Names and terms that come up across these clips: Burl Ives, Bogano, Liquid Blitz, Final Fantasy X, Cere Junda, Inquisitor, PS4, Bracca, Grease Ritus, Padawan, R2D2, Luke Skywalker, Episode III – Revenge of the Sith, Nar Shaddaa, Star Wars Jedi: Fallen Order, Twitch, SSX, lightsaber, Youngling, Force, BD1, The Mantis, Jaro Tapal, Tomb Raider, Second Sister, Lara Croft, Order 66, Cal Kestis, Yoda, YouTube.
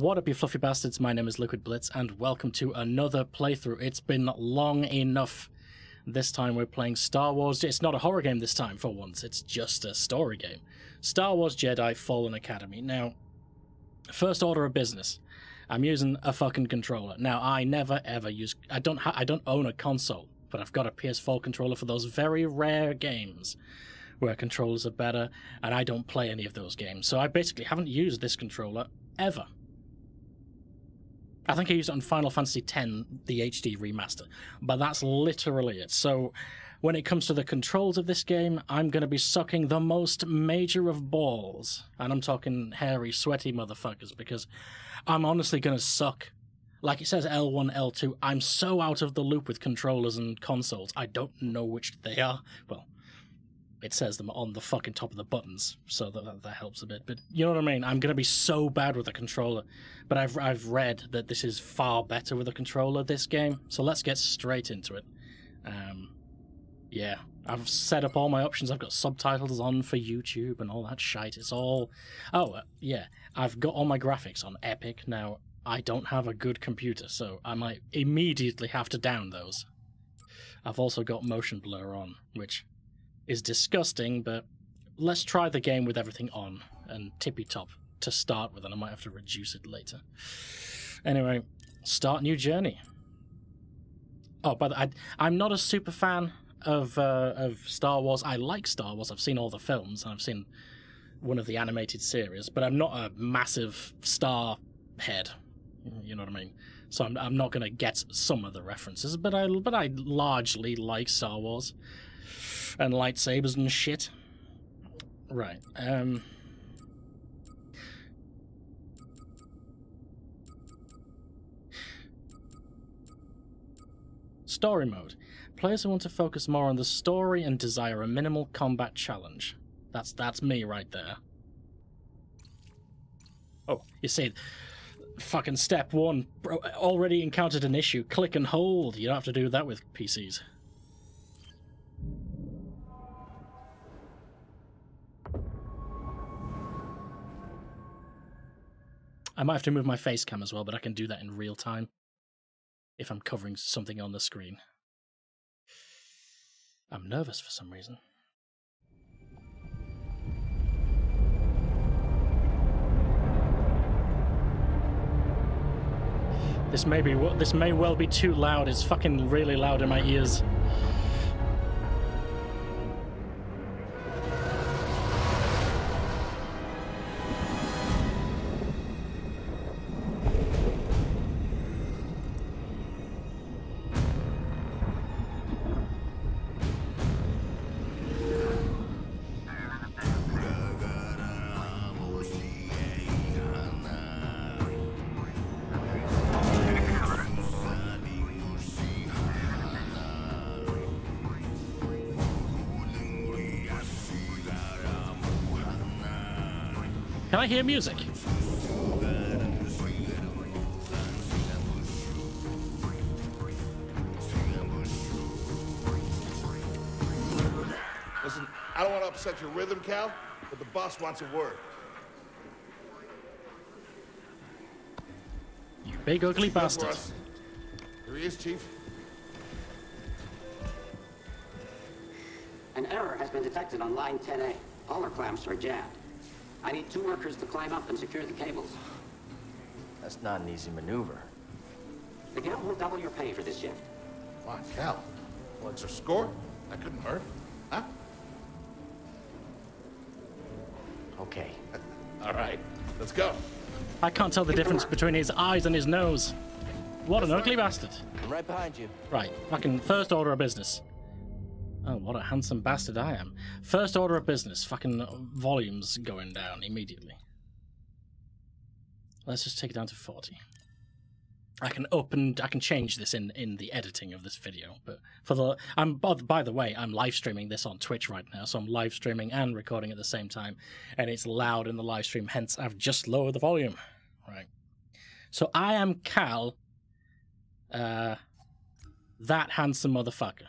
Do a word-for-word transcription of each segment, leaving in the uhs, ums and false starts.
What up, you fluffy bastards? My name is Liquid Blitz, and welcome to another playthrough. It's been long enough. This time we're playing Star Wars. It's not a horror game this time, for once. It's just a story game. Star Wars Jedi Fallen Academy. Now, first order of business. I'm using a fucking controller. Now, I never ever use... I don't, ha I don't own a console, but I've got a P S four controller for those very rare games where controllers are better, and I don't play any of those games. So I basically haven't used this controller ever. I think I used it on Final Fantasy X, the H D remaster, but that's literally it. So when it comes to the controls of this game, I'm going to be sucking the most major of balls. And I'm talking hairy, sweaty motherfuckers, because I'm honestly going to suck. Like it says L one, L two, I'm so out of the loop with controllers and consoles. I don't know which they are. Well, it says them on the fucking top of the buttons, so that, that helps a bit. But you know what I mean? I'm going to be so bad with a controller. But I've, I've read that this is far better with a controller, this game. So let's get straight into it. Um, yeah, I've set up all my options. I've got subtitles on for YouTube and all that shite. It's all... Oh, uh, yeah. I've got all my graphics on Epic. Now, I don't have a good computer, so I might immediately have to down those. I've also got motion blur on, which... is disgusting, but let's try the game with everything on and tippy-top to start with, and I might have to reduce it later. Anyway, start new journey. Oh, by the way, I'm not a super fan of, uh, of Star Wars. I like Star Wars. I've seen all the films, and I've seen one of the animated series, but I'm not a massive star head, you know what I mean? So I'm, I'm not going to get some of the references, but I, but I largely like Star Wars. And lightsabers and shit. Right. Um, story mode. Players who want to focus more on the story and desire a minimal combat challenge. That's that's me right there. Oh, you see, fucking step one. Bro, already encountered an issue. Click and hold. You don't have to do that with P Cs. I might have to move my face cam as well, but I can do that in real time if I'm covering something on the screen. I'm nervous for some reason. This may be this may well be too loud. It's fucking really loud in my ears. Can I hear music? Listen, I don't want to upset your rhythm, Cal, but the boss wants a word. You big ugly bastard. Here he is, Chief. An error has been detected on line ten A. All our clamps are jammed. I need two workers to climb up and secure the cables. That's not an easy maneuver. The Cal will double your pay for this shift. Why, Cal? Well, it's a score. That couldn't hurt. Huh? Okay. All right. Let's go. I can't tell the difference between his eyes and his nose. What an ugly bastard. I'm right behind you. Right. Fucking first order of business. Oh, what a handsome bastard I am. First order of business. Fucking volumes going down immediately. Let's just take it down to forty. I can open... I can change this in, in the editing of this video, but for the... I'm by the way, I'm live streaming this on Twitch right now, so I'm live streaming and recording at the same time, and it's loud in the live stream, hence I've just lowered the volume. Right. So I am Cal, uh, that handsome motherfucker.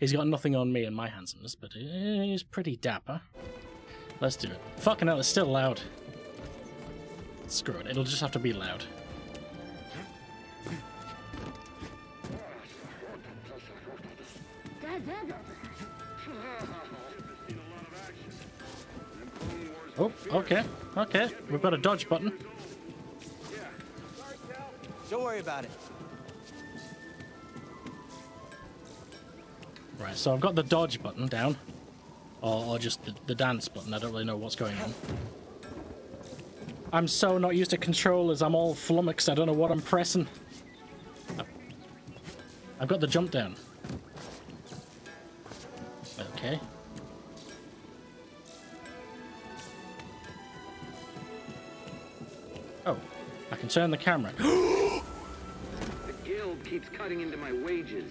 He's got nothing on me and my handsomeness, but he's pretty dapper. Let's do it. Fucking hell, it's still loud. Screw it, it'll just have to be loud. Oh, okay, okay. We've got a dodge button. Don't worry about it. Right, so I've got the dodge button down. Or, or just the, the dance button. I don't really know what's going on. I'm so not used to controllers. I'm all flummoxed. I don't know what I'm pressing. I've got the jump down. Okay. Oh, I can turn the camera. The guild keeps cutting into my wages.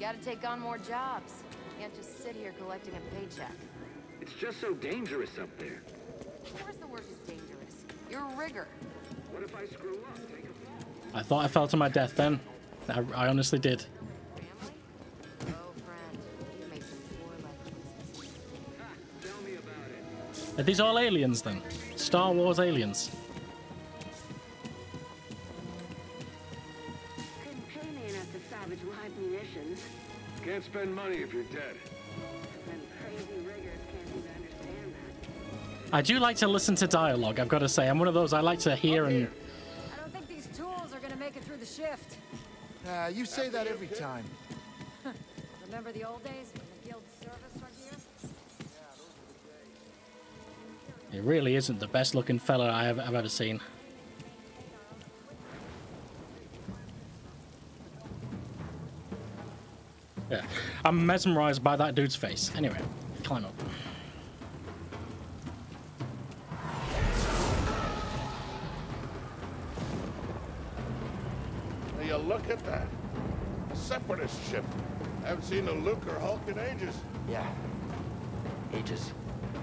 Gotta take on more jobs. Can't just sit here collecting a paycheck. It's just so dangerous up there. Of course the work is dangerous. You're a rigger. What if I screw up? Take a fall. I thought I fell to my death then. I, I honestly did. Family? Oh, friend. You made some poor life choices. Ha, tell me about it. Are these all aliens then? Star Wars aliens. Can't spend money if you're dead. I do like to listen to dialogue, I've got to say. I'm one of those, I like to hear and... I don't think these tools are going to make it through the shift. Uh, you say that every time. Remember the old days when the guild service right here? It really isn't the best looking fella I have, I've ever seen. Yeah, I'm mesmerized by that dude's face. Anyway, climb up. Now you look at that. A separatist ship. I haven't seen a Luke or Hulk in ages. Yeah, ages.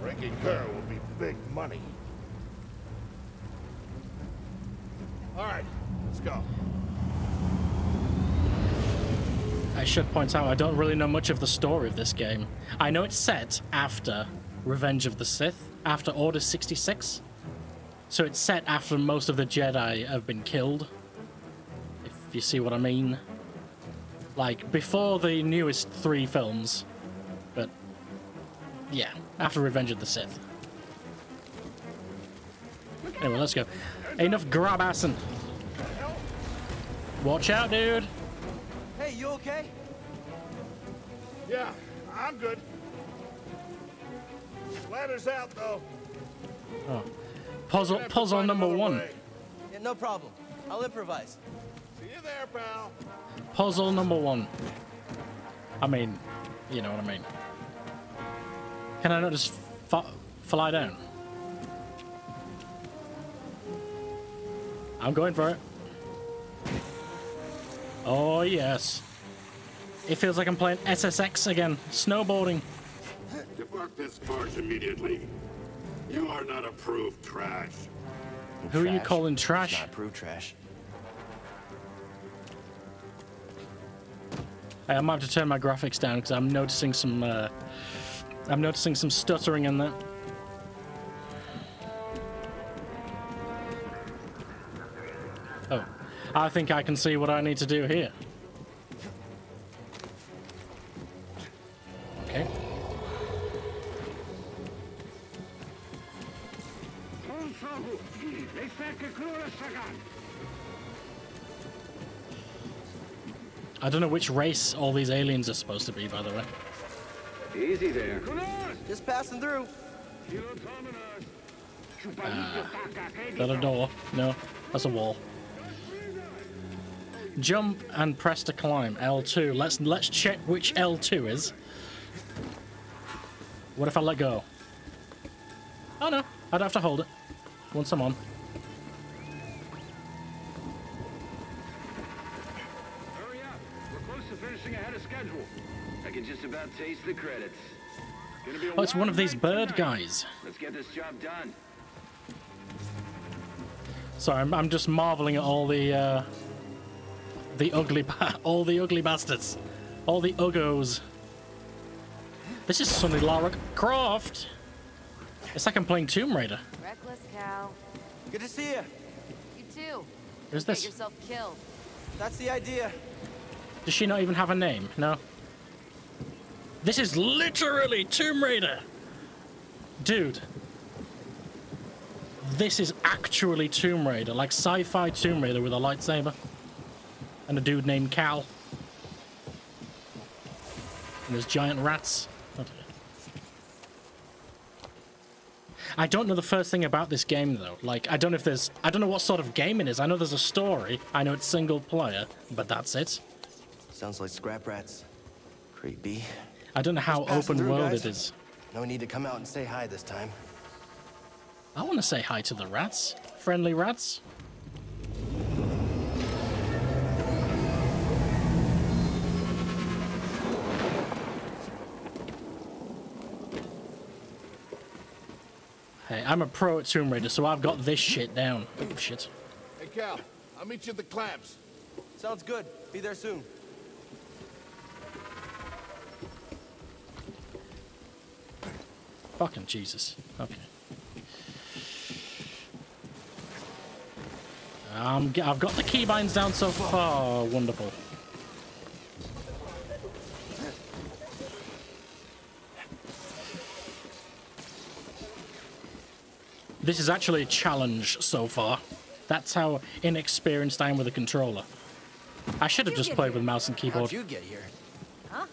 Breaking her will be big money. All right, let's go. I should point out I don't really know much of the story of this game. I know it's set after Revenge of the Sith, after Order sixty-six. So it's set after most of the Jedi have been killed, if you see what I mean. Like, before the newest three films, but yeah, after Revenge of the Sith. Anyway, let's go. Enough grab-assing. Watch out, dude. Hey, you okay? Yeah, I'm good. Ladder's out, though. Oh. Puzzle, puzzle number one. Yeah, no problem. I'll improvise. See you there, pal. Puzzle number one. I mean, you know what I mean. Can I not just fly down? I'm going for it. Oh, yes. It feels like I'm playing S S X again. Snowboarding. Depart this barge immediately. You are not approved trash. Well, Who trash. are you calling trash? It's not approved trash. Hey, I might have to turn my graphics down because I'm noticing some... Uh, I'm noticing some stuttering in that. Oh. I think I can see what I need to do here. Okay. I don't know which race all these aliens are supposed to be, by the way. Easy there. Just passing through. Uh, is that a door? No, that's a wall. Jump and press to climb. L two. Let's let's check which L two is. What if I let go? Oh no, I'd have to hold it once I'm on. Hurry up! We're close to finishing ahead of schedule. I can just about taste the credits. Gonna be a oh, it's one of these bird tonight. guys. Let's get this job done. Sorry, I'm, I'm just marveling at all the. Uh, The ugly, all the ugly bastards, all the uggos. This is suddenly Lara Croft. It's like I'm playing Tomb Raider. Reckless Cal. Good to see you. You too. Who's this? Get yourself killed. That's the idea. Does she not even have a name? No. This is literally Tomb Raider. Dude. This is actually Tomb Raider, like sci-fi Tomb Raider with a lightsaber. And a dude named Cal. And there's giant rats. I don't know the first thing about this game, though. Like, I don't know if there's... I don't know what sort of game it is. I know there's a story. I know it's single player, but that's it. Sounds like scrap rats. Creepy. I don't know how open world it is. No need to come out and say hi this time. I want to say hi to the rats. Friendly rats. Hey, I'm a pro at Tomb Raider, so I've got this shit down. Oh, shit. Hey, Cal, I'll meet you at the clamps. Sounds good. Be there soon. Fucking Jesus. Okay. Um, I've got the keybinds down so far. Oh, wonderful. This is actually a challenge so far. That's how inexperienced I am with a controller. I should have just played with mouse and keyboard. How'd you get here? Huh?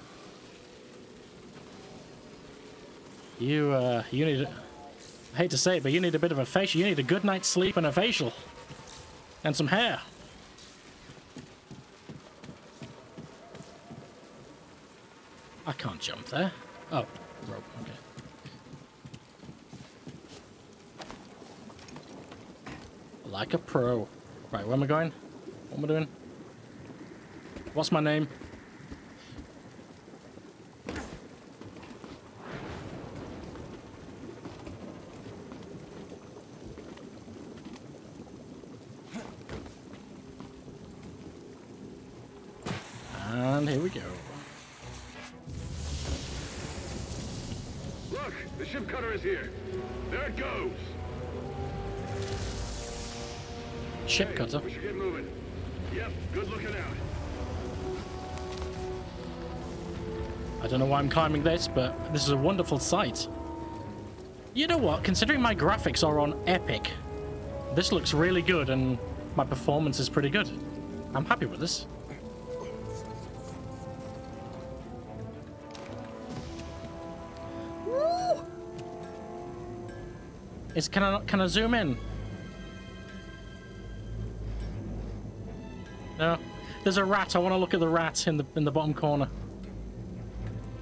You, uh, you need... I hate to say it, but you need a bit of a facial. You need a good night's sleep and a facial. And some hair. I can't jump there. Oh, rope, okay. Like a pro. Right, where am I going? What am I doing? What's my name? And here we go. Look, the ship cutter is here. There it goes. Ship cutter. Hey, we should get moving. Yep, good looking out. I don't know why I'm climbing this, but this is a wonderful sight. You know what? Considering my graphics are on epic, this looks really good, and my performance is pretty good. I'm happy with this. Woo! Is can I can I zoom in? No, there's a rat. I want to look at the rat in the in the bottom corner.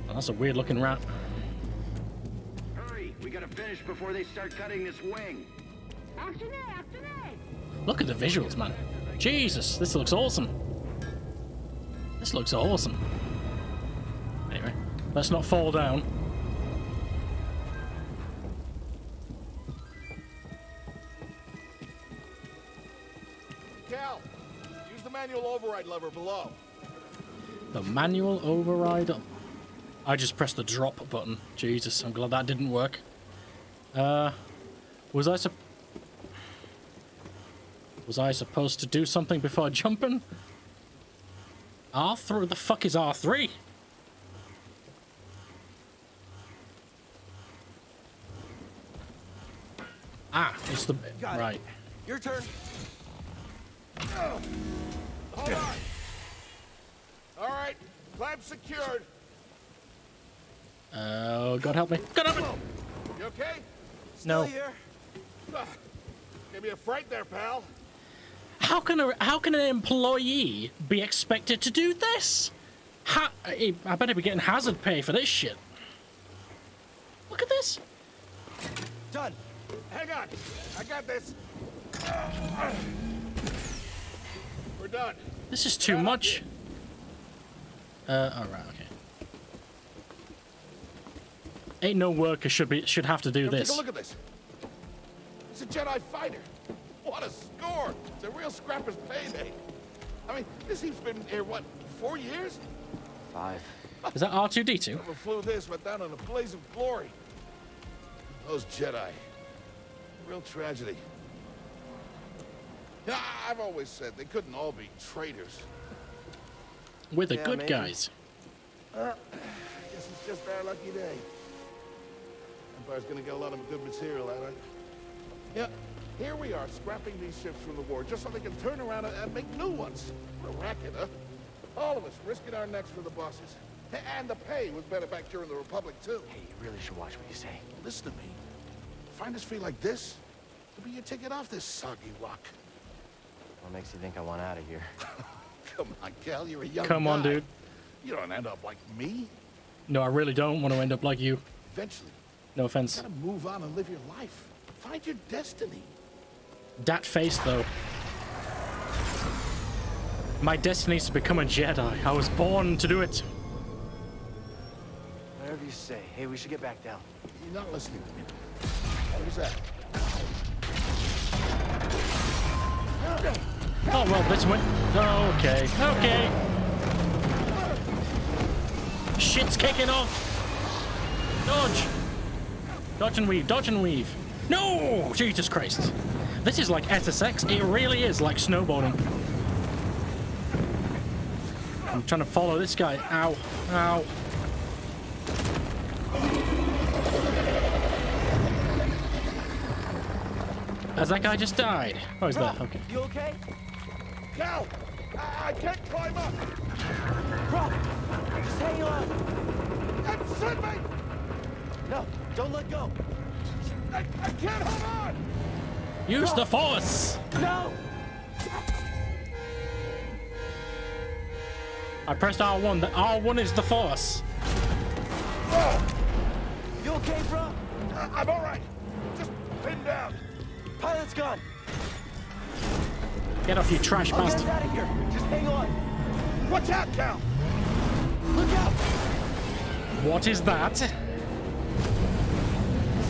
Oh, that's a weird-looking rat. Hurry, we gotta finish before they start cutting this wing. Action A, action A. Look at the visuals, man. Jesus, this looks awesome. This looks awesome. Anyway, let's not fall down. Override lever below. The manual override. I just pressed the drop button. Jesus, I'm glad that didn't work. Uh, was I su was I supposed to do something before jumping? R three. The fuck is R three? Ah, it's the Got right. It. Your turn. Oh. Hold on. All right, clamp secured. Oh, God help me! God help me! You okay? Still no. Here. Ugh. Give me a fright there, pal. How can a how can an employee be expected to do this? How, I better be getting hazard pay for this shit. Look at this. Done. Hang on, I got this. We're done. This is too much. Uh, all right, okay. Ain't no worker should be should have to do this. Take a look at this. It's a Jedi fighter. What a score! It's a real scrapper's payday. I mean, this he's been here what four years? Five. Is that R two D two? Never flew this, but down in a blaze of glory. Those Jedi. Real tragedy. I've always said they couldn't all be traitors. We're the yeah, good maybe. guys. Uh, I guess it's just our lucky day. Empire's gonna get a lot of good material out of it. Yep. Here we are, scrapping these ships from the war, just so they can turn around and, and make new ones. What a racket, huh? All of us risking our necks for the bosses. And the pay was better back during the Republic, too. Hey, you really should watch what you say. Listen to me. Find us free like this, it'll be your ticket off this soggy rock. What makes you think I want out of here? Come on, Cal, you're a young Come guy. on, dude. You don't end up like me. No, I really don't want to end up like you. Eventually. No offense. You gotta move on and live your life. Find your destiny. That face, though. My destiny is to become a Jedi. I was born to do it. Whatever you say. Hey, we should get back down. You're not listening to me. What was that? Oh, well, this went... Okay. Okay. Shit's kicking off. Dodge. Dodge and weave. Dodge and weave. No! Jesus Christ. This is like S S X. It really is like snowboarding. I'm trying to follow this guy. Ow. Ow. Has that guy just died? Oh, he's there. Okay. You okay? Cal! I, I can't climb up! Rob! Just hang on! And send me! No, don't let go! I, I can't hold on! Use Rob. the Force! No! I pressed R one. The R one is the Force. Oh. You okay, bro? I, I'm alright. Just pinned down. Pilot's gone. Get off, you trash I'll bastard. Get out of here. Just hang on. Watch out, Cal. Look out. What is that? This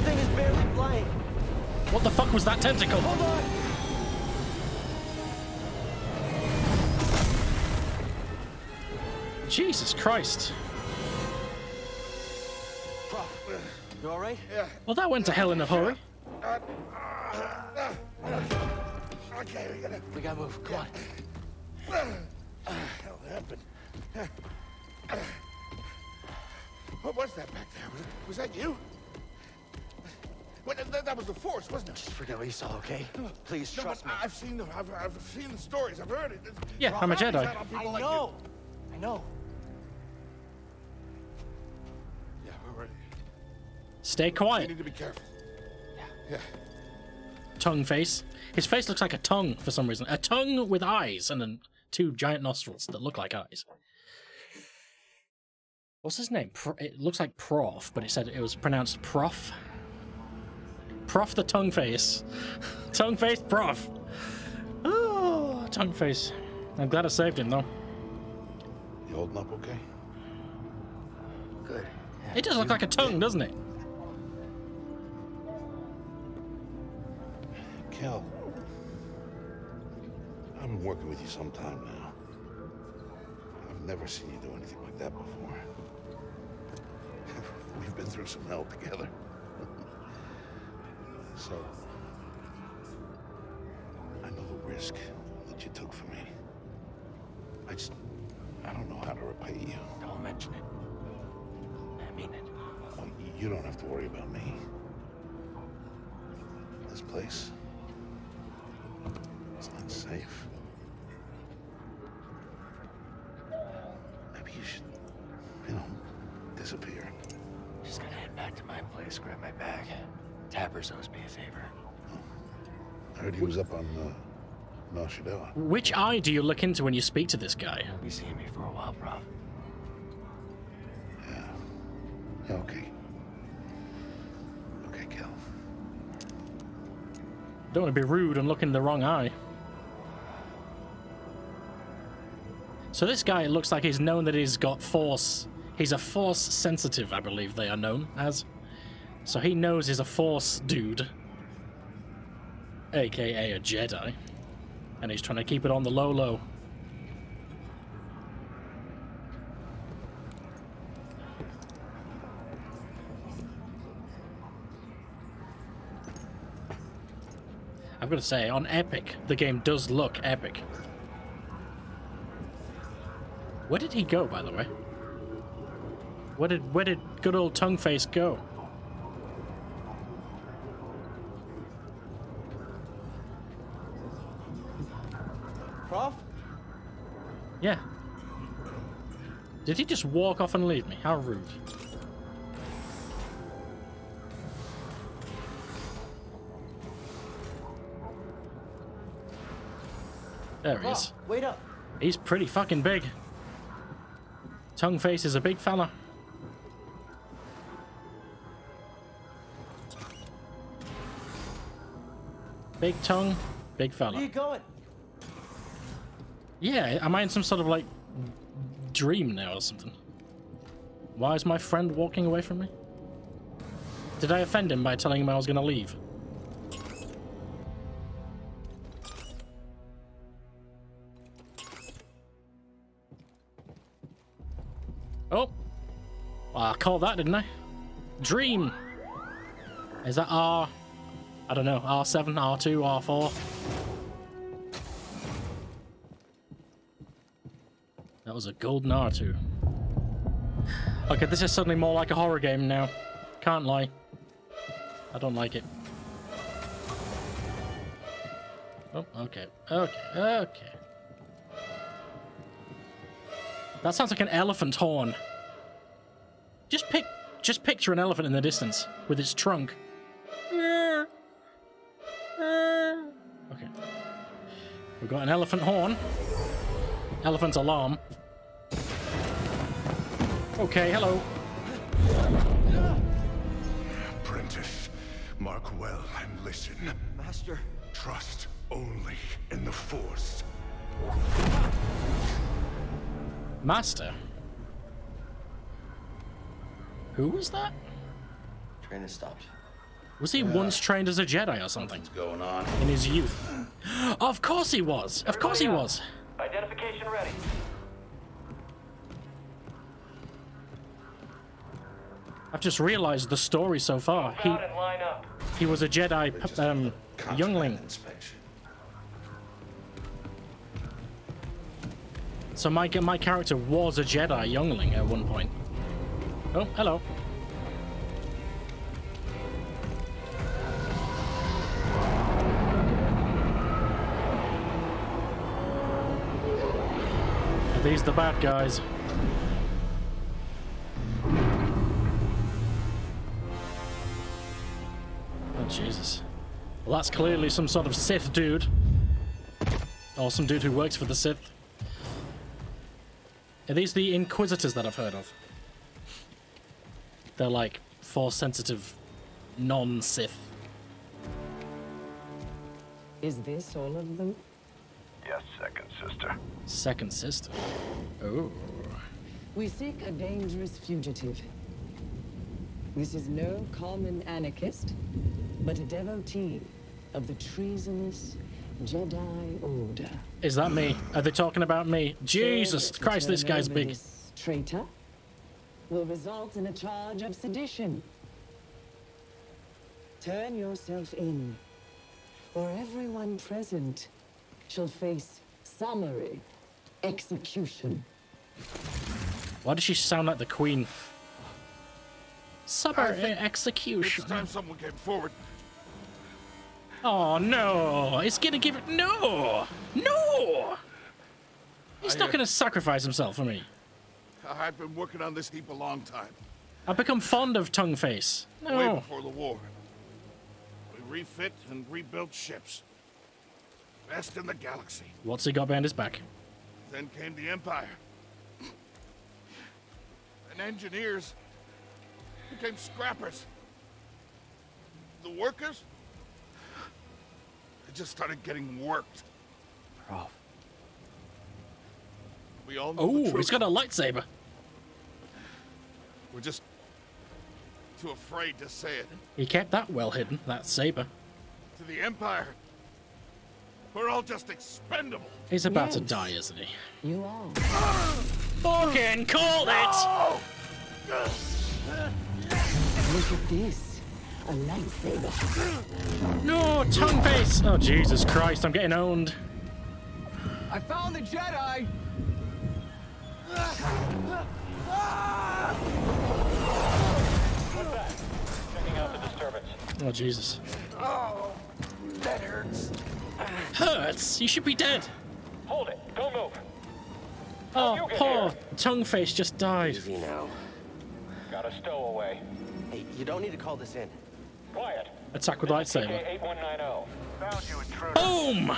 thing is barely flying. What the fuck was that tentacle? Hold on. Jesus Christ. You all right? Yeah. Well, that went to hell in a hurry. Uh, Okay, we gotta, we gotta move. Come yeah. on. Uh, hell, that happened. Uh, uh, what was that back there? Was, it, was that you? Well, that, that was the Force, wasn't it? Just forget what you saw, okay? Please no, trust me. I've seen the, I've, I've seen the stories. I've heard it. It's, yeah, I'm a Jedi. I like know. You. I know. Yeah, we're ready. Stay quiet. You need to be careful. Yeah. Yeah. Tongue face. His face looks like a tongue for some reason. A tongue with eyes and then two giant nostrils that look like eyes. What's his name? Pro it looks like Prof, but it said it was pronounced Prof. Prof the tongue face. Tongue face Prof. Oh, tongue face. I'm glad I saved him though. You holding up okay? Good. Yeah, it does look like a tongue, doesn't it? Cal, I've been working with you some time now. I've never seen you do anything like that before. We've been through some hell together. So, I know the risk that you took for me. I just, I don't know how to repay you. Don't mention it. I mean it. Oh, you don't have to worry about me. This place. It's not safe. Maybe you should, you know, disappear. Just gonna head back to my place, grab my bag. Tappers owes me a favor. Oh. I heard he was up on uh, Nar Shaddaa. Which eye do you look into when you speak to this guy? You'll be seeing me for a while, Prof. Yeah. Yeah, okay. Okay, Cal. Don't want to be rude and look in the wrong eye. So this guy, it looks like he's known that he's got force. He's a force sensitive, I believe they are known as. So he knows he's a force dude. A K A a Jedi. And he's trying to keep it on the low low. I I've got to say, on Epic, the game does look epic. Where did he go, by the way? Where did, where did good old Tongueface go? Prof? Yeah. Did he just walk off and leave me? How rude. There he is. Oh, wait up. He's pretty fucking big. Tongueface is a big fella. Big tongue, big fella. Where are you going? Yeah, am I in some sort of like dream now or something? Why is my friend walking away from me? Did I offend him by telling him I was gonna leave? Oh, well, I called that, didn't I? Dream. Is that R? I don't know. R seven, R two, R four. That was a golden R two. Okay, this is suddenly more like a horror game now. Can't lie. I don't like it. Oh, okay. Okay. Okay. That sounds like an elephant horn. Just pic- just picture an elephant in the distance with its trunk. Okay. We've got an elephant horn. Elephant alarm. Okay, hello. Apprentice, mark well and listen. Master. Trust only in the Force. Master? Who was that? Trainer stopped. Was he uh, once trained as a Jedi or something? What's going on? In his youth. Of course he was! Of Everybody course he up. was! Identification ready. I've just realized the story so far. He, he was a Jedi um, youngling. Inspection. So my my character was a Jedi youngling at one point. Oh, hello. Are these the bad guys? Oh, Jesus. Well, that's clearly some sort of Sith dude. Or some dude who works for the Sith. Are these the Inquisitors that I've heard of? They're like Force-sensitive non-Sith. Is this all of them? Yes, Second Sister. Second Sister? Oh. We seek a dangerous fugitive. This is no common anarchist, but a devotee of the treasonous Jedi Order. Is that me? Are they talking about me? Jesus Christ, this guy's big. This traitor will result in a charge of sedition. Turn yourself in, or everyone present shall face summary execution. Why does she sound like the Queen? Summary execution. It's time someone came forward. Oh no! It's gonna give it. No! No! He's I, not gonna uh, sacrifice himself for me. I've been working on this heap a long time. I've become fond of Tongueface. No. Way before the war. We refit and rebuilt ships. Best in the galaxy. What's he got behind his back? Then came the Empire. And engineers became scrappers. The workers? Just started getting worked. Prof. We all know. Oh, he's got a lightsaber. We're just too afraid to say it. He kept that well hidden, that saber. To the Empire. We're all just expendable. He's about yes. to die, isn't he? You are. Fucking called it! No! Look at this. A lightsaber. No, tongue face! Oh, Jesus Christ, I'm getting owned. I found the Jedi! What's that? Checking out the disturbance. Oh, Jesus. Oh, that hurts. Hurts? You should be dead. Hold it. Don't move. Oh, poor tongue face just died. Easy now. Got a stowaway. Hey, you don't need to call this in. Quiet. Attack with lightsaber. Boom!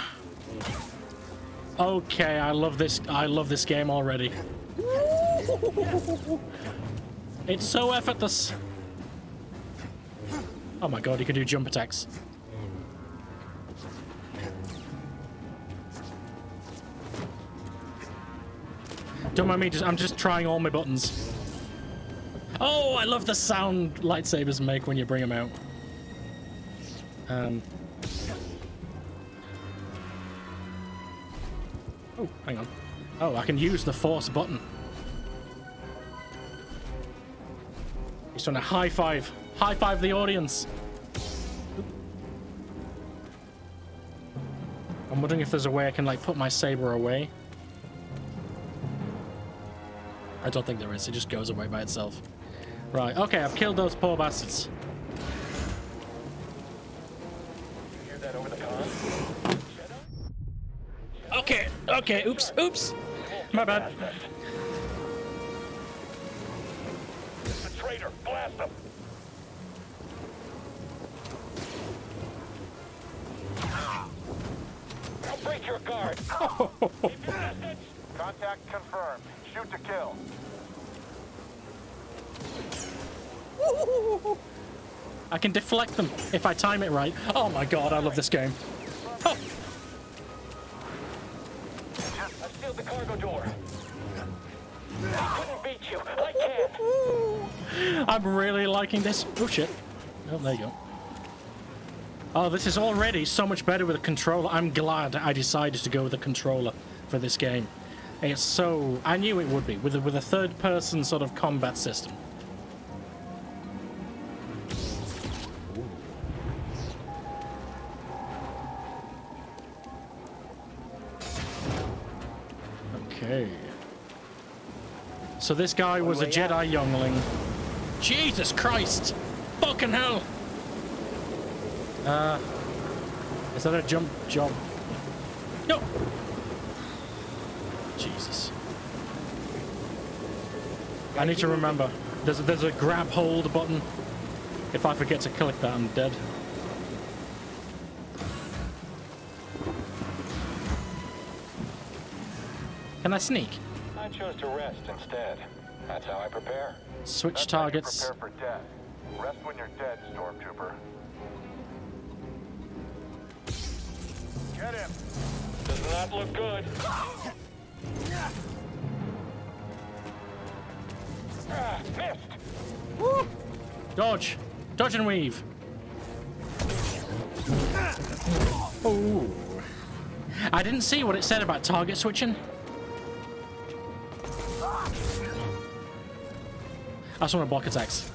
Okay, I love this. I love this game already. It's so effortless. Oh my god, you can do jump attacks. Don't mind me, just, I'm just trying all my buttons. Oh, I love the sound lightsabers make when you bring them out. Um. Oh, hang on. Oh, I can use the Force button. He's trying to high five. High five the audience. I'm wondering if there's a way I can, like, put my saber away. I don't think there is. It just goes away by itself. Right. Okay, I've killed those poor bastards. You hear that over the con? Okay. Okay. Oops. Oops. My bad. It's a traitor. Blast him. I'll break your guard. Contact confirmed. Shoot to kill. I can deflect them if I time it right. Oh my god, I love this game. Oh. I sealed the cargo door. I couldn't beat you. I can. I'm really liking this. Oh shit. Oh, there you go. Oh, this is already so much better with a controller. I'm glad I decided to go with a controller for this game. It's so... I knew it would be, with a, with a third-person sort of combat system. Ooh. Okay. So this guy was a Jedi out. Youngling. Jesus Christ! Fucking hell! Uh... Is that a jump job? No! Jesus. I need to remember. There's a, there's a grab hold button. If I forget to click that, I'm dead. Can I sneak? I chose to rest instead. That's how I prepare. Switch targets. Prepare for death. Rest when you're dead, Stormtrooper. Get him. Does not look good. Ah, missed. Woo. Dodge, dodge and weave. Oh, I didn't see what it said about target switching. I just want to block attacks.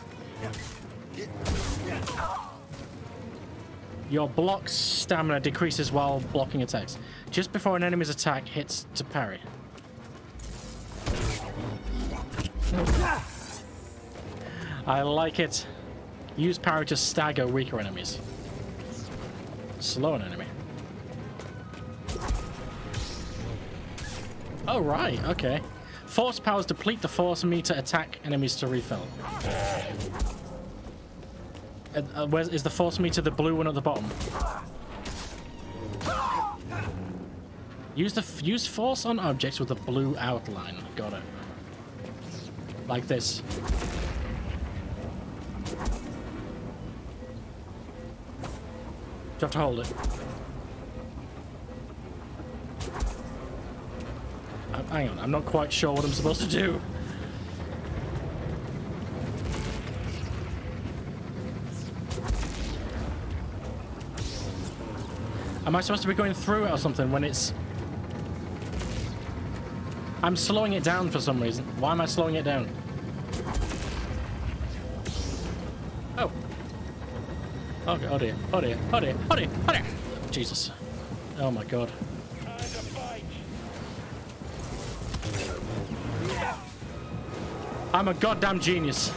Your block stamina decreases while blocking attacks. Just before an enemy's attack hits to parry. I like it. Use parry to stagger weaker enemies. Slow an enemy. Oh, right. Okay. Force powers deplete the force meter. Attack enemies to refill. Uh, where's, is the force meter the blue one at the bottom? Use the use force on objects with a blue outline. Got it. Like this. You have to hold it. Uh, hang on, I'm not quite sure what I'm supposed to do. Am I supposed to be going through it or something when it's... I'm slowing it down for some reason. Why am I slowing it down? Oh. Oh, oh dear, oh dear, oh dear, oh dear, oh dear! Jesus. Oh my god. I'm a goddamn genius.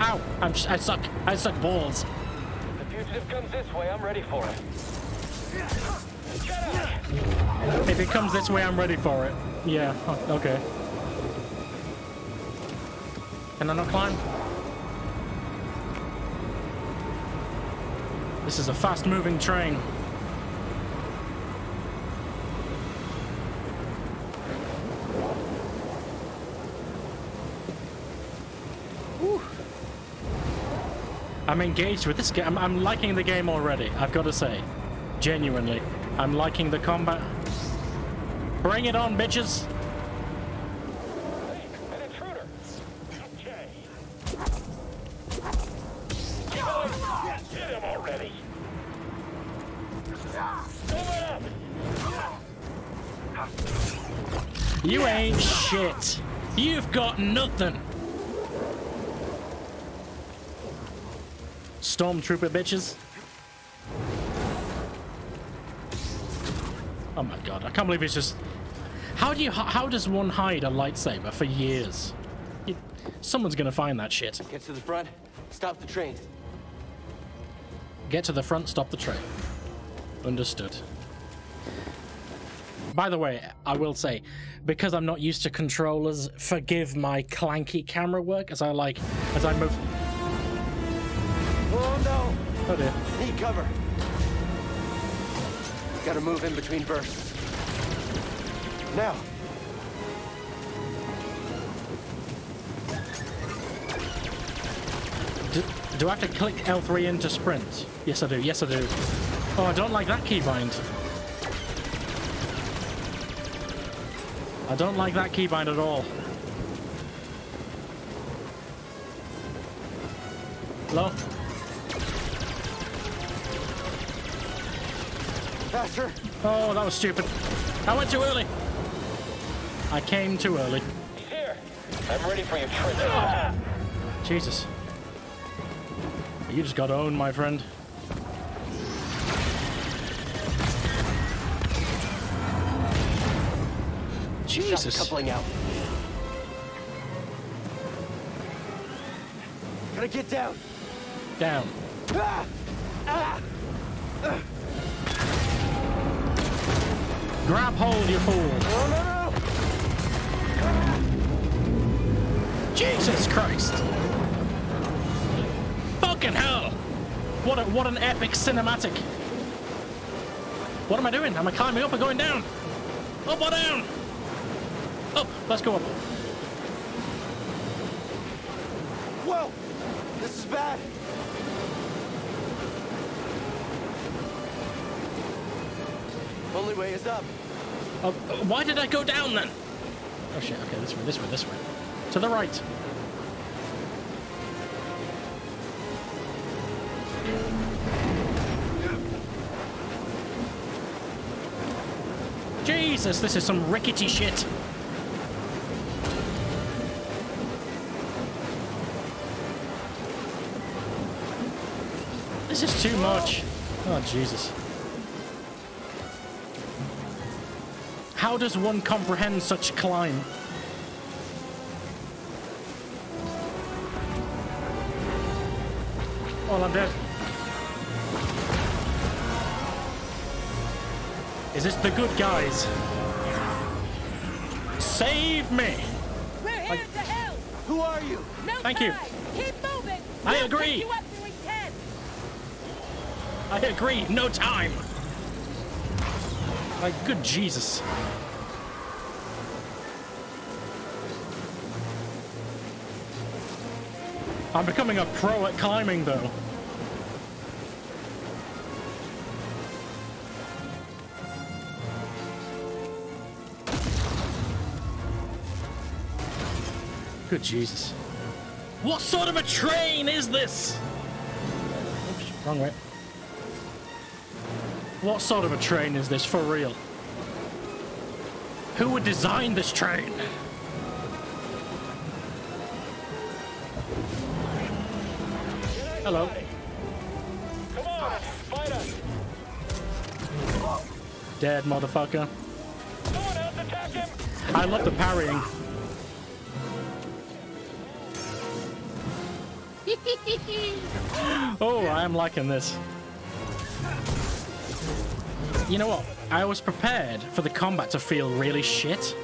Ow! I'm sh I suck. I suck balls. The fugitive comes this way, I'm ready for it. If it comes this way, I'm ready for it. Yeah, okay. Can I not climb? This is a fast-moving train. I'm engaged with this game. I'm, I'm liking the game already, I've got to say. Genuinely. I'm liking the combat. Bring it on, bitches! Hey, an intruder! Okay. Get him already! You ain't shit! You've got nothing! Stormtrooper bitches. Oh my god, I can't believe it's just... How do you... How does one hide a lightsaber for years? You, someone's gonna find that shit. Get to the front, stop the train. Get to the front, stop the train. Understood. By the way, I will say, because I'm not used to controllers, forgive my clanky camera work as I like... As I move... Oh no! Oh dear. Need cover. Gotta move in between bursts. Now! Do, do I have to click L three in to sprint? Yes I do, yes I do. Oh, I don't like that keybind. I don't like that keybind at all. Hello? Faster. Oh, that was stupid. I went too early. I came too early. He's here. I'm ready for your trigger. Oh. Jesus. You just got owned, my friend. Jesus. Shot coupling out. Gotta get down. Down. Ah. Ah. Uh. Grab hold, you fool! Oh, no, no. Ah. Jesus Christ! Fucking hell! What a what an epic cinematic! What am I doing? Am I climbing up or going down? Up or down? Up! Let's go up. Whoa! This is bad. Only way is up. Oh, why did I go down then? Oh shit, okay, this way, this way, this way. To the right. Jesus, this is some rickety shit. This is too much. Oh, Jesus. How does one comprehend such climb? Oh, I'm dead. Is this the good guys? Save me! We're here I... to help! Who are you? No Thank time. you. Keep moving. I we'll agree. You up we can. I agree. No time. My good Jesus. I'm becoming a pro at climbing, though. Good Jesus. What sort of a train is this? Oops, wrong way. What sort of a train is this, for real? Who would design this train? Hello. dead, motherfucker. Someone else attacked him. I love the parrying. Oh, I am liking this. You know what? I was prepared for the combat to feel really shit.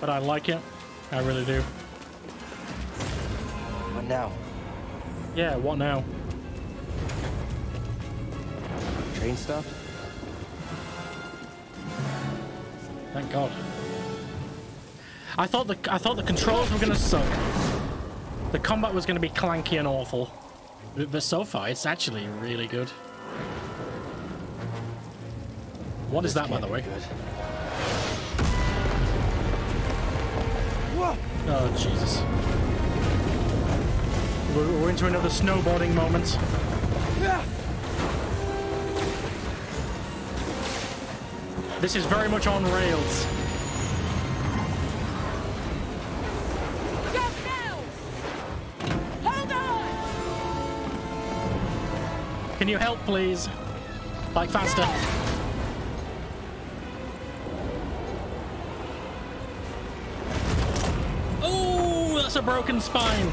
But I like it. I really do. What now? Yeah, what now? Train stuff? Thank God. I thought the I thought the controls were gonna suck. The combat was gonna be clanky and awful. But so far it's actually really good. What is that, by the way? Good. Oh, Jesus. We're, we're into another snowboarding moment. Yeah. This is very much on rails. Jump now. Hold on. Can you help, please? Like, faster. Yeah. That's a broken spine.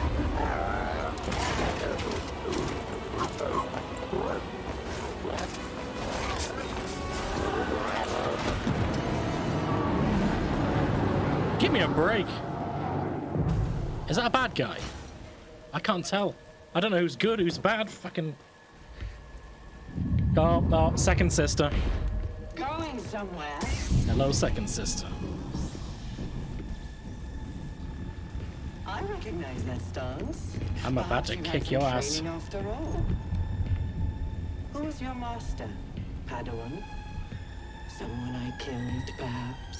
Give me a break. Is that a bad guy? I can't tell. I don't know who's good, who's bad. Fucking. Oh, no, oh, Second Sister. Going somewhere. Hello, Second Sister. I recognize that stance. I'm about to kick your ass. After all. Who is your master, Padawan? Someone I killed, perhaps.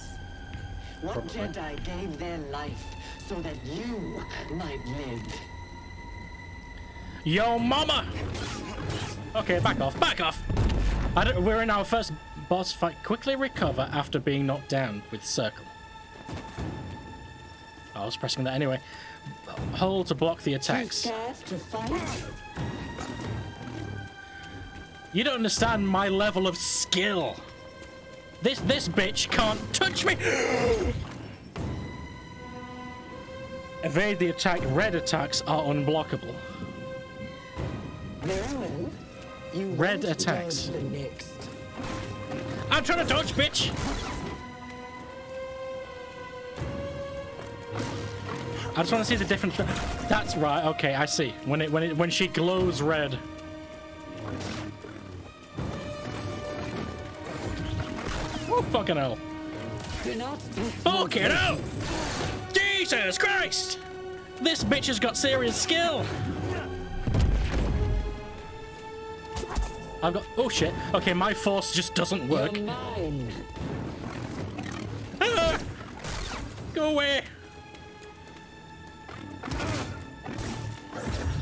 What Probably. Jedi gave their life so that you might live? Yo, mama! Okay, back off, back off! I don't, we're in our first boss fight. Quickly recover after being knocked down with circle. I was pressing that anyway. Hold to block the attacks. You don't understand my level of skill. This this bitch can't touch me. Evade the attack. Red attacks are unblockable. Red attacks. I'm trying to dodge, bitch. I just want to see the difference. That's right. Okay, I see. When it when it when she glows red. Oh, fucking hell! Do not fucking hell! Jesus Christ! This bitch has got serious skill. I've got. Oh shit! Okay, my force just doesn't work. Ah! Go away!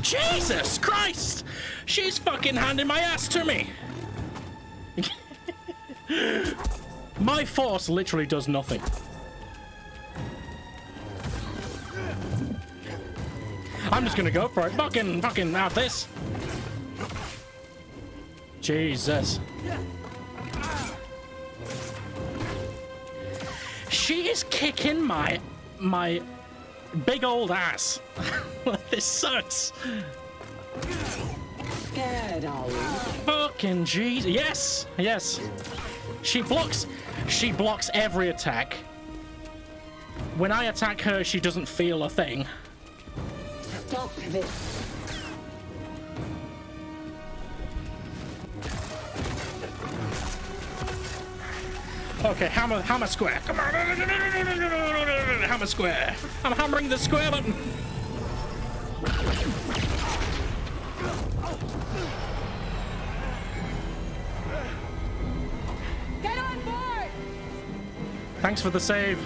Jesus Christ! She's fucking handing my ass to me! My force literally does nothing. I'm just gonna go for it. Fucking, fucking have this. Jesus. She is kicking my, my... big old ass. This sucks. Scared, are we? Fucking Jesus. Yes, yes. She blocks. She blocks every attack. When I attack her, she doesn't feel a thing. Stop this. Okay, hammer, hammer square. Come on, hammer square. I'm hammering the square button. Get on board. Thanks for the save.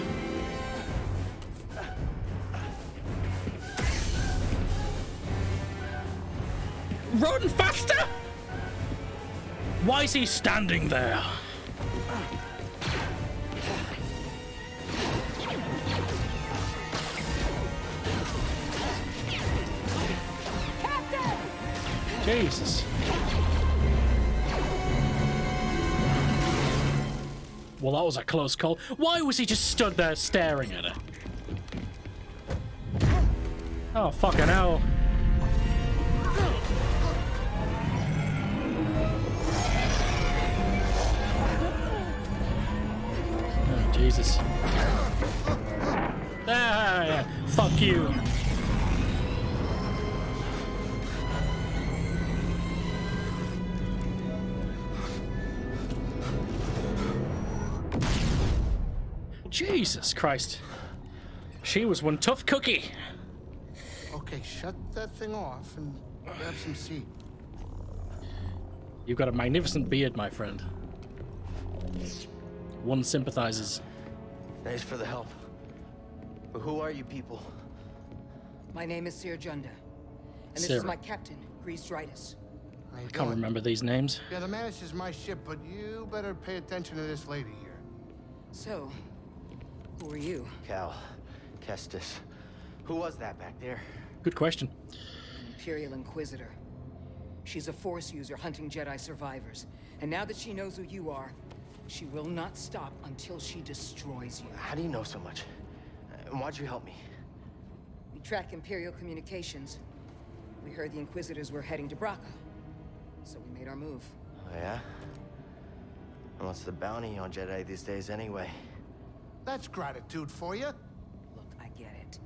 Run faster. Why is he standing there? Jesus. Well, that was a close call. Why was he just stood there staring at her? Oh, fucking hell. Oh, Jesus. Ah, yeah. Fuck you. Jesus Christ. She was one tough cookie. Okay, shut that thing off and grab some seat. You've got a magnificent beard, my friend. One sympathizes. Thanks for the help. But who are you people? My name is Cere Junda. And this Sarah. is my captain, Grease Ritus. I can't doing? remember these names. Yeah, the Mantis is my ship, but you better pay attention to this lady here. So, who are you? Cal Kestis. Who was that back there? Good question. Imperial Inquisitor. She's a Force user hunting Jedi survivors. And now that she knows who you are, she will not stop until she destroys you. How do you know so much? And why'd you help me? We track Imperial communications. We heard the Inquisitors were heading to Bracca. So we made our move. Oh, yeah? And what's the bounty on Jedi these days anyway? That's gratitude for you. Look, I get it.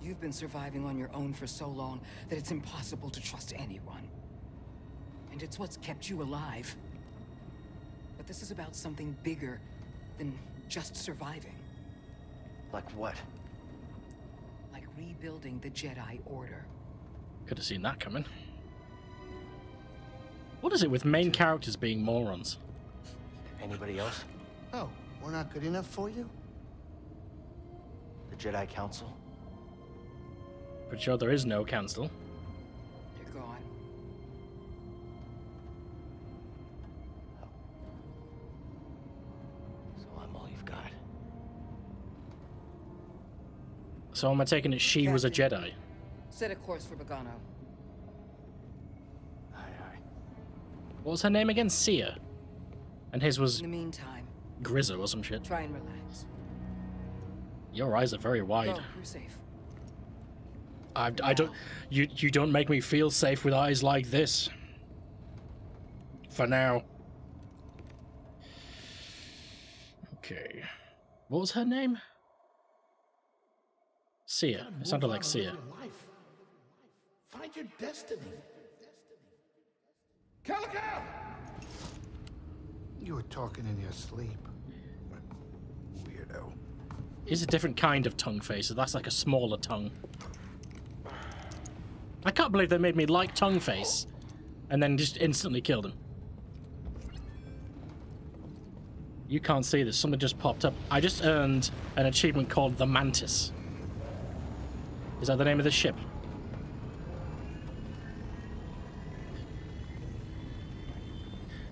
You've been surviving on your own for so long that it's impossible to trust anyone. And it's what's kept you alive. But this is about something bigger than just surviving. Like what? Like rebuilding the Jedi Order. Could have seen that coming. What is it with main characters being morons? Anybody else? Oh, we're not good enough for you? The Jedi Council? Pretty sure there is no council. They're gone. Oh. So I'm all you've got. So am I taking it she Captain, was a Jedi? Set a course for Bogano. Aye, aye. What was her name again? Sia. And his was... In the meantime... Grizzle or some shit. Try and relax. Your eyes are very wide. No, you're safe. I, I don't. You you don't make me feel safe with eyes like this. For now. Okay. What was her name? Sia. It sounded like Sia. Find your destiny. Calico! You were talking in your sleep. Weirdo. It's a different kind of tongue facer. That's like a smaller tongue. I can't believe they made me like tongue face and then just instantly killed him. You can't see this. Something just popped up. I just earned an achievement called The Mantis. Is that the name of the ship?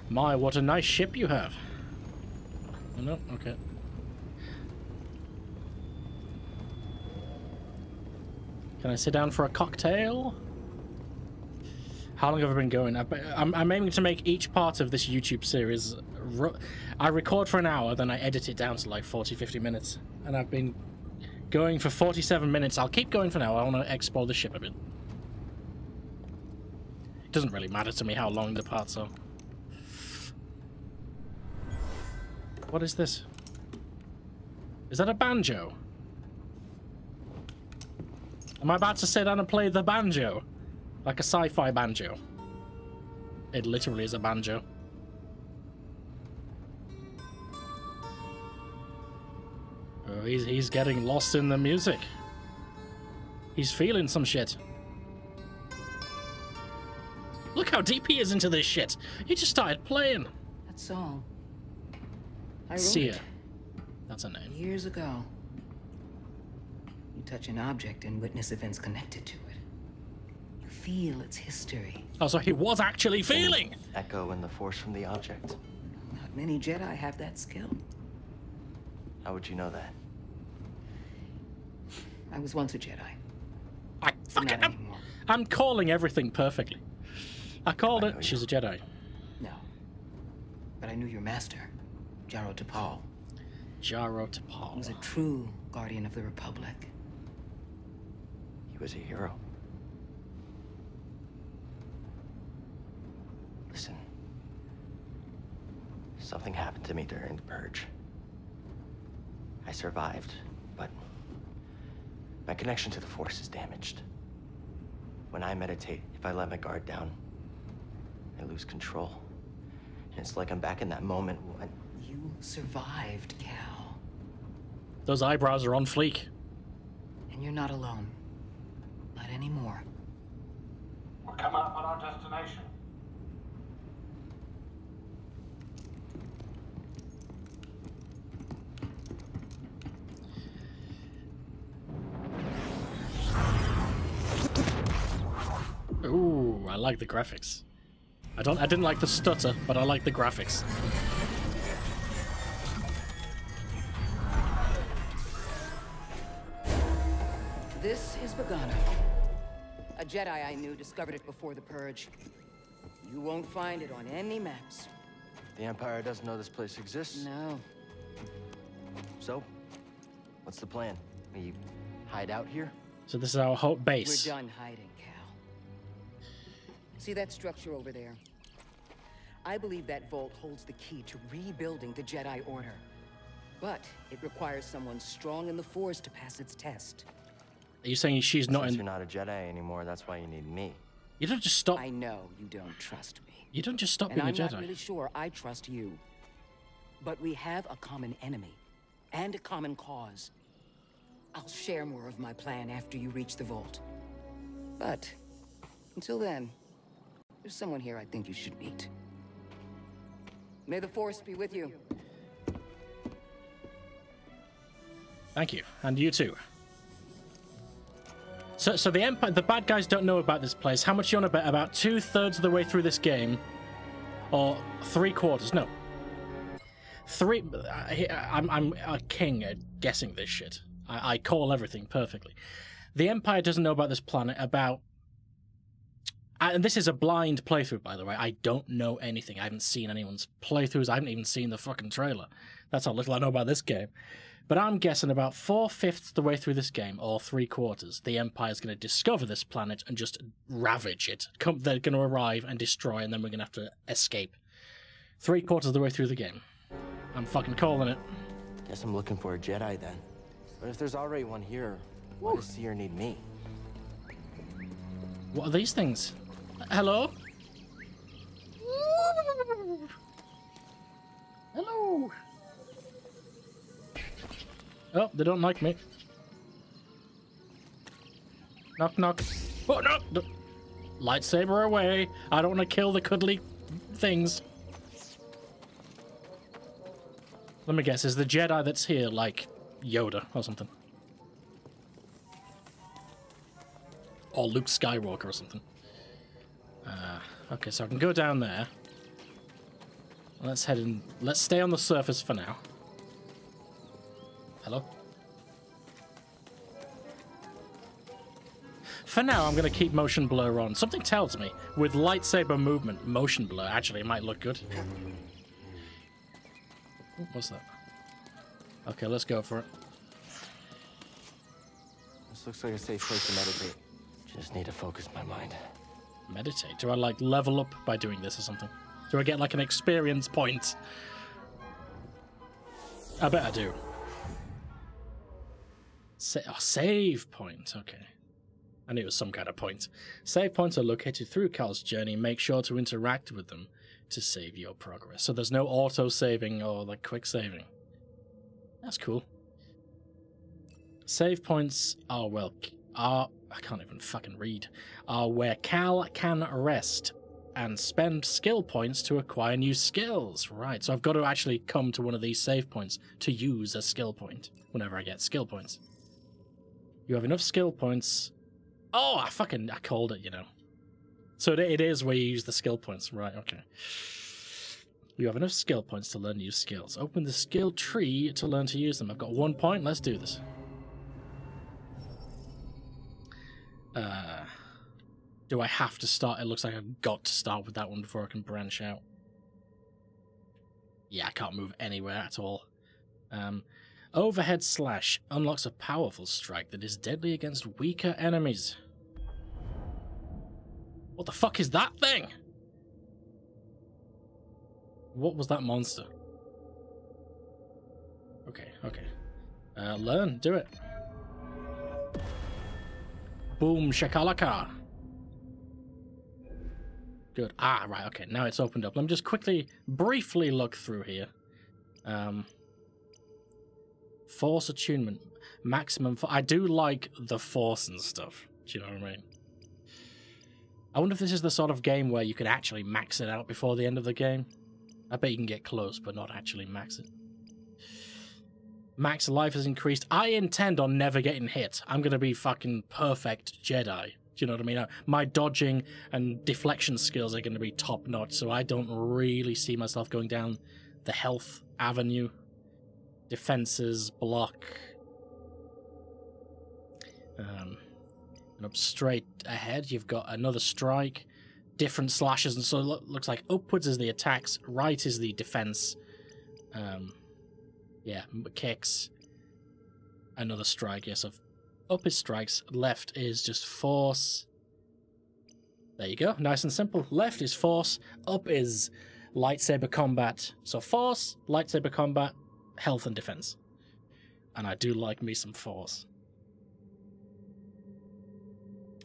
My, what a nice ship you have. Oh, no? Okay. Can I sit down for a cocktail? How long have I been going? I, I'm, I'm aiming to make each part of this YouTube series... I record for an hour, then I edit it down to like forty, fifty minutes. And I've been going for forty-seven minutes. I'll keep going for now. I want to explore the ship a bit. It doesn't really matter to me how long the parts are. What is this? Is that a banjo? Am I about to sit down and play the banjo? Like a sci-fi banjo. It literally is a banjo. Oh, he's, he's getting lost in the music. He's feeling some shit. Look how deep he is into this shit. He just started playing. That's all. Cere. That's a name. Years ago, you touch an object and witness events connected to it. You feel its history. Oh, so he was actually feeling! Echo and the force from the object. Not many Jedi have that skill. How would you know that? I was once a Jedi. I fucking... I'm, I'm calling everything perfectly. I called I it. She's you. a Jedi. No. But I knew your master. Jaro Tapal. Jaro Tapal. Was a true guardian of the Republic. He was a hero. Listen. Something happened to me during the purge. I survived, but my connection to the Force is damaged. When I meditate, if I let my guard down, I lose control. And it's like I'm back in that moment when... You survived, Cal. Those eyebrows are on fleek. And you're not alone. Not anymore. We'll come up on our destination. Ooh, I like the graphics. I don't I didn't like the stutter, but I like the graphics. This is Bogano. A Jedi I knew discovered it before the purge. You won't find it on any maps. The Empire doesn't know this place exists? No. So, what's the plan? We hide out here? So this is our whole base. We're done hiding. See that structure over there? I believe that vault holds the key to rebuilding the Jedi Order. But it requires someone strong in the Force to pass its test. Are you saying she's not in... You're not a Jedi anymore, that's why you need me. You don't just stop... I know you don't trust me. You don't just stop being a Jedi. And I'm not really sure I trust you. But we have a common enemy. And a common cause. I'll share more of my plan after you reach the vault. But, until then... There's someone here I think you should meet. May the Force be with you. Thank you, and you too. So, so the Empire, the bad guys don't know about this place. How much you on about? About two thirds of the way through this game, or three quarters? No, three. I, I'm, I'm a king at guessing this shit. I, I call everything perfectly. The Empire doesn't know about this planet. About. And this is a blind playthrough, by the way. I don't know anything. I haven't seen anyone's playthroughs. I haven't even seen the fucking trailer. That's how little I know about this game. But I'm guessing about four-fifths the way through this game, or three-quarters, the Empire's going to discover this planet and just ravage it. Come, they're going to arrive and destroy, and then we're going to have to escape. Three-quarters of the way through the game. I'm fucking calling it. Guess I'm looking for a Jedi, then. But if there's already one here, why does Cere need me? What are these things? Hello? Hello? Oh, they don't like me. Knock, knock. Oh, no! no. Lightsaber away. I don't want to kill the cuddly things. Let me guess, is the Jedi that's here like Yoda or something? Or Luke Skywalker or something. Uh, okay, so I can go down there. Let's head in. Let's stay on the surface for now. Hello? For now, I'm going to keep motion blur on. Something tells me, with lightsaber movement, motion blur actually might look good. Ooh, what's that? Okay, let's go for it. This looks like a safe place to meditate. Just need to focus my mind. Meditate? Do I, like, level up by doing this or something? Do I get, like, an experience point? I bet I do. Sa oh, save point. Okay. I knew it was some kind of point. Save points are located through Cal's journey. Make sure to interact with them to save your progress. So there's no auto-saving or, like, quick saving. That's cool. Save points are, well, are... I can't even fucking read, are where Cal can rest and spend skill points to acquire new skills. Right, so I've got to actually come to one of these save points to use a skill point whenever I get skill points. You have enough skill points... Oh, I fucking... I called it, you know. So it is where you use the skill points. Right, okay. You have enough skill points to learn new skills. Open the skill tree to learn to use them. I've got one point. Let's do this. Uh, do I have to start? It looks like I've got to start with that one before I can branch out. Yeah, I can't move anywhere at all. Um, overhead slash unlocks a powerful strike that is deadly against weaker enemies. What the fuck is that thing? What was that monster? Okay, okay. Uh, learn, do it. Boom, shakalaka. Good. Ah, right, okay. Now it's opened up. Let me just quickly, briefly look through here. Um, force attunement. Maximum. For I do like the force and stuff. Do you know what I mean? I wonder if this is the sort of game where you can actually max it out before the end of the game. I bet you can get close, but not actually max it. Max life has increased. I intend on never getting hit. I'm going to be fucking perfect Jedi. Do you know what I mean? My dodging and deflection skills are going to be top-notch, so I don't really see myself going down the health avenue. Defenses, block. Um, and up straight ahead, you've got another strike. Different slashes, and so it looks like upwards is the attacks, right is the defense. Um, yeah, kicks. Another strike, yes, of... Up is strikes, left is just force. There you go, nice and simple. Left is force, up is lightsaber combat. So force, lightsaber combat, health and defense. And I do like me some force.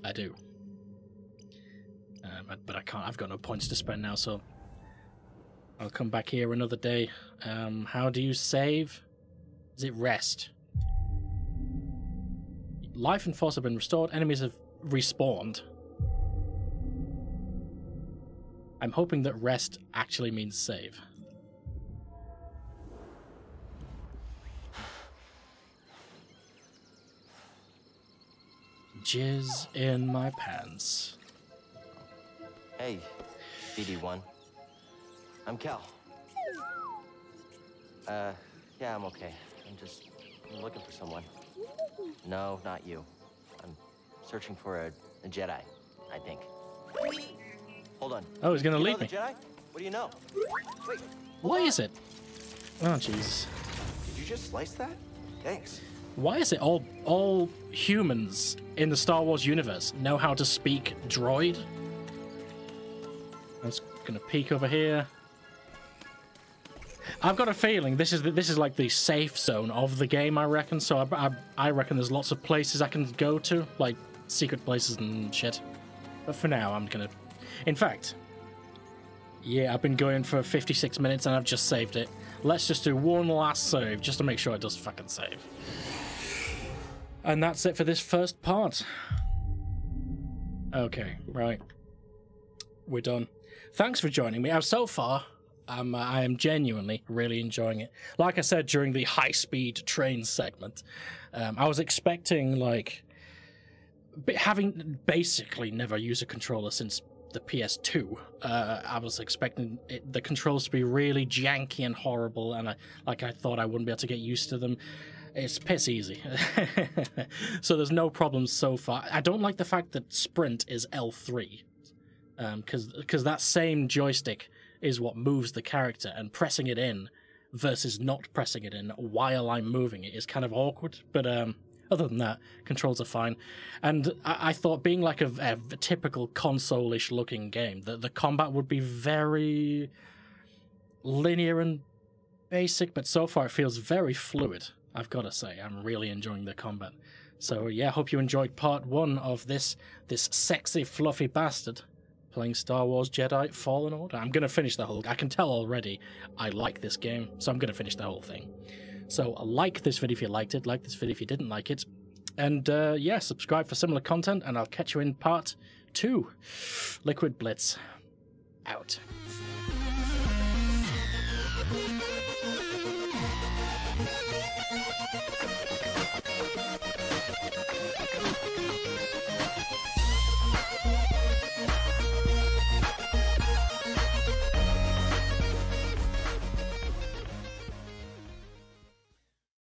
I do. Um, but I can't, I've got no points to spend now, so I'll come back here another day. Um, how do you save? Is it rest? Life and force have been restored. Enemies have respawned. I'm hoping that rest actually means save. Jizz in my pants. Hey, B D one. I'm Cal. Uh, yeah, I'm okay. I'm just I'm looking for someone. No, not you. I'm searching for a, a Jedi, I think. Hold on. Oh, he's gonna you leave me. Jedi? What do you know? Wait. Why on. Is it? Oh, jeez. Did you just slice that? Thanks. Why is it all all humans in the Star Wars universe know how to speak droid? I'm just gonna peek over here. I've got a feeling this is the, this is like the safe zone of the game, I reckon. So I, I I reckon there's lots of places I can go to, like secret places and shit. But for now, I'm gonna. In fact, yeah, I've been going for fifty-six minutes and I've just saved it. Let's just do one last save just to make sure it does fucking save. And that's it for this first part. Okay, right, we're done. Thanks for joining me. I'm so far. I'm, uh, I am genuinely really enjoying it. Like I said during the high-speed train segment, um, I was expecting, like, having basically never used a controller since the P S two, uh, I was expecting it, the controls to be really janky and horrible, and I, like I thought I wouldn't be able to get used to them. It's piss easy. So there's no problems so far. I don't like the fact that sprint is L three, um, 'cause, 'cause that same joystick is what moves the character, and pressing it in versus not pressing it in while I'm moving it is kind of awkward. But um, other than that, controls are fine. And I, I thought, being like a, a typical console-ish looking game, that the combat would be very linear and basic, but so far it feels very fluid, I've got to say. I'm really enjoying the combat. So yeah, hope you enjoyed part one of this this sexy, fluffy bastard playing Star Wars Jedi Fallen Order. I'm going to finish the whole... I can tell already I like this game, so I'm going to finish the whole thing. So like this video if you liked it, like this video if you didn't like it, and uh, yeah, subscribe for similar content, and I'll catch you in part two. Liquid Blitz, out.